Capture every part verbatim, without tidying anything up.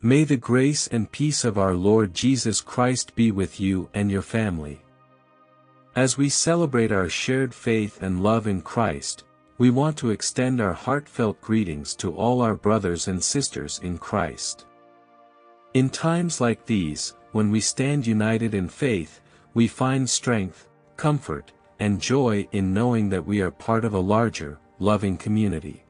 May the grace and peace of our Lord Jesus Christ be with you and your family. As we celebrate our shared faith and love in Christ, we want to extend our heartfelt greetings to all our brothers and sisters in Christ. In times like these, when we stand united in faith, we find strength, comfort, and joy in knowing that we are part of a larger, loving community.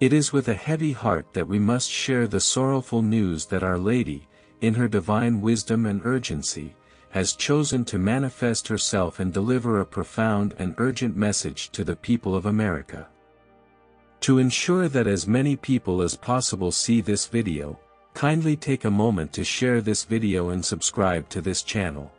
It is with a heavy heart that we must share the sorrowful news that Our Lady, in her divine wisdom and urgency, has chosen to manifest herself and deliver a profound and urgent message to the people of America. To ensure that as many people as possible see this video, kindly take a moment to share this video and subscribe to this channel.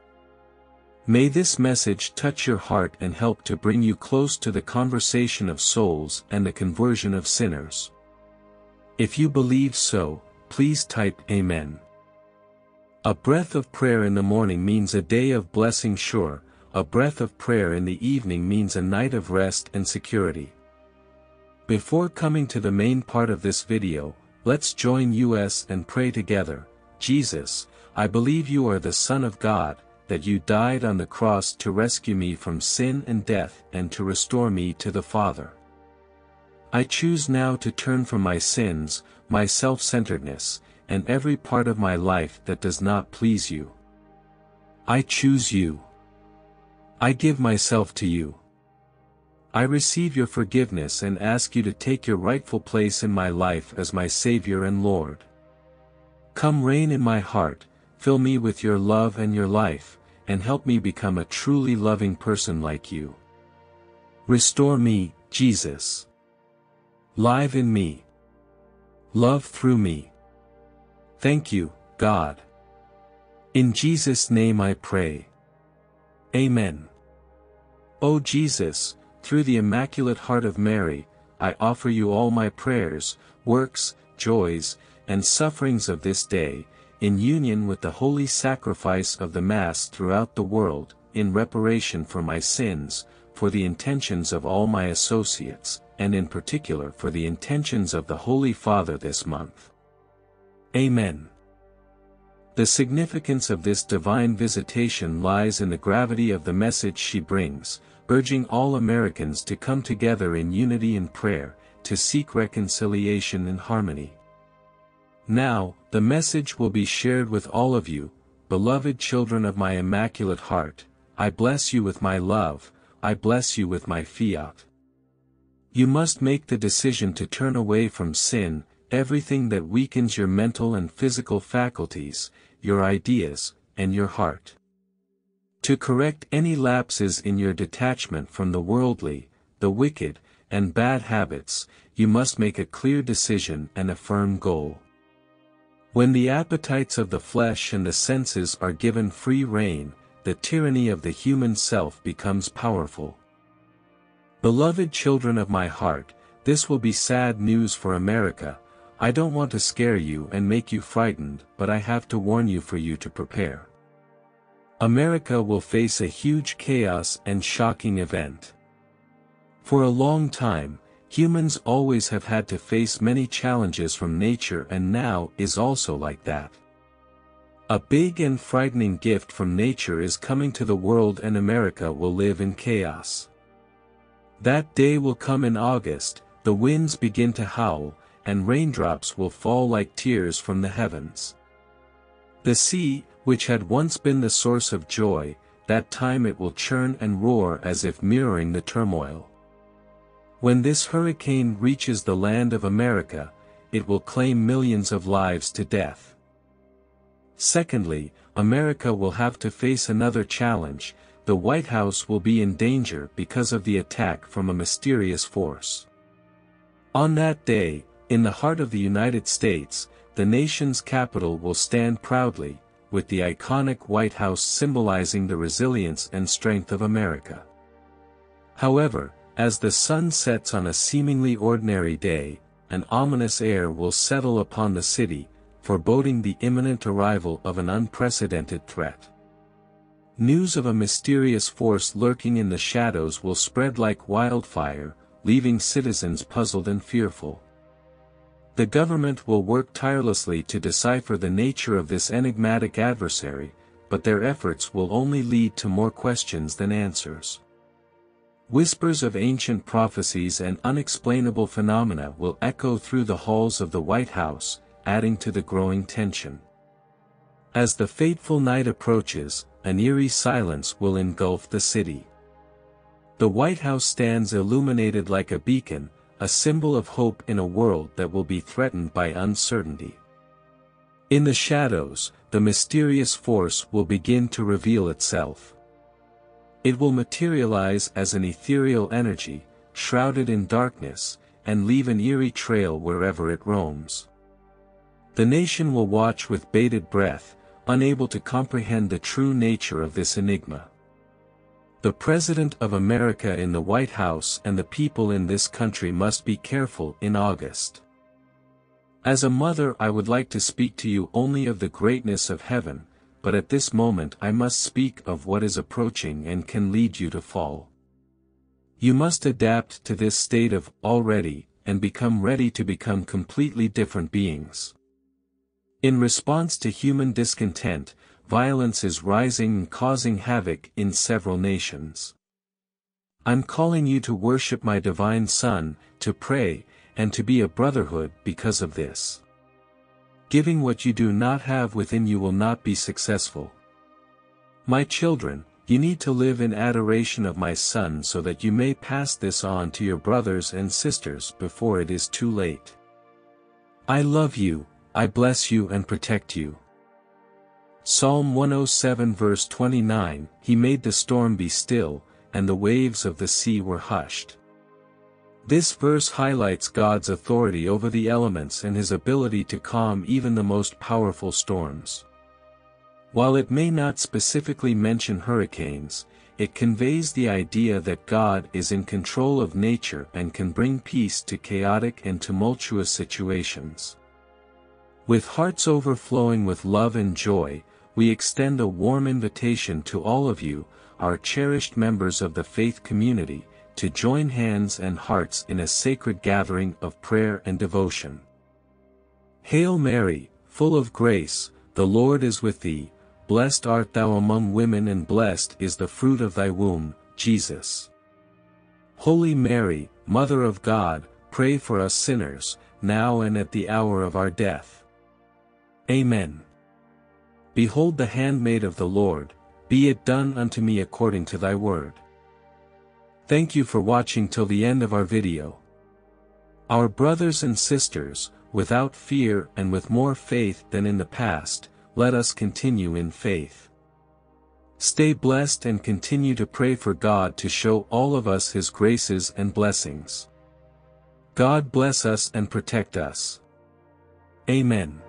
May this message touch your heart and help to bring you close to the conversation of souls and the conversion of sinners. If you believe so, please type Amen. A breath of prayer in the morning means a day of blessing sure, a breath of prayer in the evening means a night of rest and security. Before coming to the main part of this video, let's join us and pray together. Jesus, I believe you are the Son of God, that you died on the cross to rescue me from sin and death and to restore me to the Father. I choose now to turn from my sins, my self-centeredness, and every part of my life that does not please you. I choose you. I give myself to you. I receive your forgiveness and ask you to take your rightful place in my life as my Savior and Lord. Come reign in my heart, fill me with your love and your life, and help me become a truly loving person like you. Restore me, Jesus. Live in me. Love through me. Thank you, God. In Jesus' name I pray. Amen. O Jesus, through the Immaculate Heart of Mary, I offer you all my prayers, works, joys, and sufferings of this day, in union with the holy sacrifice of the Mass throughout the world, in reparation for my sins, for the intentions of all my associates, and in particular for the intentions of the Holy Father this month. Amen. The significance of this divine visitation lies in the gravity of the message she brings, urging all Americans to come together in unity in prayer, to seek reconciliation and harmony. Now, the message will be shared with all of you, beloved children of my Immaculate Heart. I bless you with my love, I bless you with my fiat. You must make the decision to turn away from sin, everything that weakens your mental and physical faculties, your ideas, and your heart. To correct any lapses in your detachment from the worldly, the wicked, and bad habits, you must make a clear decision and a firm goal. When the appetites of the flesh and the senses are given free rein, the tyranny of the human self becomes powerful. Beloved children of my heart, this will be sad news for America. I don't want to scare you and make you frightened, but I have to warn you for you to prepare. America will face a huge chaos and shocking event. For a long time, humans always have had to face many challenges from nature, and now is also like that. A big and frightening gift from nature is coming to the world, and America will live in chaos. That day will come in August, the winds begin to howl, and raindrops will fall like tears from the heavens. The sea, which had once been the source of joy, that time it will churn and roar as if mirroring the turmoil. When this hurricane reaches the land of America, it will claim millions of lives to death. Secondly, America will have to face another challenge. The White House will be in danger because of the attack from a mysterious force. On that day, in the heart of the United States, the nation's capital will stand proudly, with the iconic White House symbolizing the resilience and strength of America. However, as the sun sets on a seemingly ordinary day, an ominous air will settle upon the city, foreboding the imminent arrival of an unprecedented threat. News of a mysterious force lurking in the shadows will spread like wildfire, leaving citizens puzzled and fearful. The government will work tirelessly to decipher the nature of this enigmatic adversary, but their efforts will only lead to more questions than answers. Whispers of ancient prophecies and unexplainable phenomena will echo through the halls of the White House, adding to the growing tension. As the fateful night approaches, an eerie silence will engulf the city. The White House stands illuminated like a beacon, a symbol of hope in a world that will be threatened by uncertainty. In the shadows, the mysterious force will begin to reveal itself. It will materialize as an ethereal energy, shrouded in darkness, and leave an eerie trail wherever it roams. The nation will watch with bated breath, unable to comprehend the true nature of this enigma. The President of America in the White House and the people in this country must be careful in August. As a mother, I would like to speak to you only of the greatness of heaven, but at this moment I must speak of what is approaching and can lead you to fall. You must adapt to this state of already, and become ready to become completely different beings. In response to human discontent, violence is rising and causing havoc in several nations. I'm calling you to worship my divine Son, to pray, and to be a brotherhood because of this. Giving what you do not have within you will not be successful. My children, you need to live in adoration of my Son so that you may pass this on to your brothers and sisters before it is too late. I love you. I bless you and protect you. Psalm one oh seven verse twenty-nine, He made the storm be still, and the waves of the sea were hushed. This verse highlights God's authority over the elements and His ability to calm even the most powerful storms. While it may not specifically mention hurricanes, it conveys the idea that God is in control of nature and can bring peace to chaotic and tumultuous situations. With hearts overflowing with love and joy, we extend a warm invitation to all of you, our cherished members of the faith community, to join hands and hearts in a sacred gathering of prayer and devotion. Hail Mary, full of grace, the Lord is with thee, blessed art thou among women and blessed is the fruit of thy womb, Jesus. Holy Mary, Mother of God, pray for us sinners, now and at the hour of our death. Amen. Behold the handmaid of the Lord, be it done unto me according to thy word. Thank you for watching till the end of our video. Our brothers and sisters, without fear and with more faith than in the past, let us continue in faith. Stay blessed and continue to pray for God to show all of us His graces and blessings. God bless us and protect us. Amen.